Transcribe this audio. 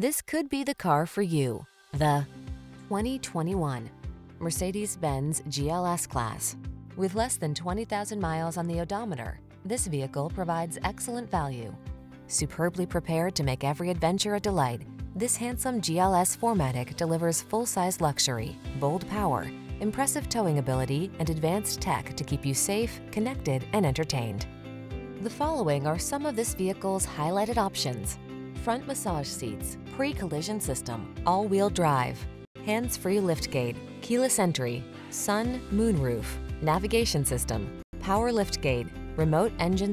This could be the car for you. The 2021 Mercedes-Benz GLS class. With less than 20,000 miles on the odometer, this vehicle provides excellent value. Superbly prepared to make every adventure a delight, this handsome GLS 4MATIC delivers full-size luxury, bold power, impressive towing ability, and advanced tech to keep you safe, connected, and entertained. The following are some of this vehicle's highlighted options: front massage seats, pre-collision system, all-wheel drive, hands-free liftgate, keyless entry, sun/moonroof, navigation system, power liftgate, remote engine